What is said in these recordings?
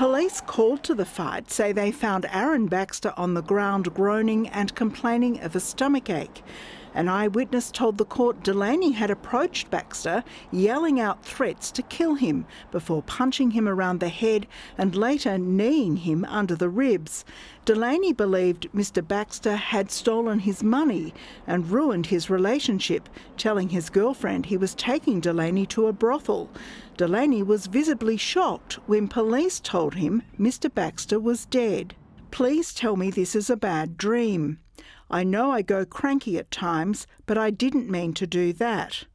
Police called to the fight say they found Aaron Baxter on the ground groaning and complaining of a stomachache. An eyewitness told the court Delaney had approached Baxter, yelling out threats to kill him before punching him around the head and later kneeing him under the ribs. Delaney believed Mr. Baxter had stolen his money and ruined his relationship, telling his girlfriend he was taking Delaney to a brothel. Delaney was visibly shocked when police told him Mr. Baxter was dead. "Please tell me this is a bad dream. I know I go cranky at times, but I didn't mean to do that.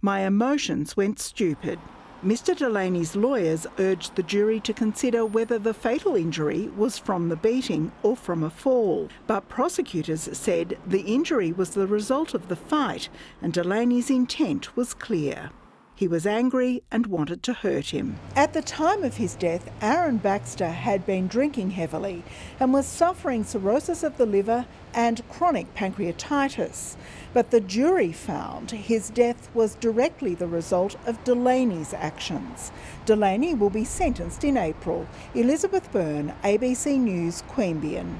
My emotions went stupid." Mr. Delaney's lawyers urged the jury to consider whether the fatal injury was from the beating or from a fall. But prosecutors said the injury was the result of the fight and Delaney's intent was clear. He was angry and wanted to hurt him. At the time of his death, Aaron Baxter had been drinking heavily and was suffering cirrhosis of the liver and chronic pancreatitis. But the jury found his death was directly the result of Delaney's actions. Delaney will be sentenced in April. Elizabeth Byrne, ABC News, Queanbeyan.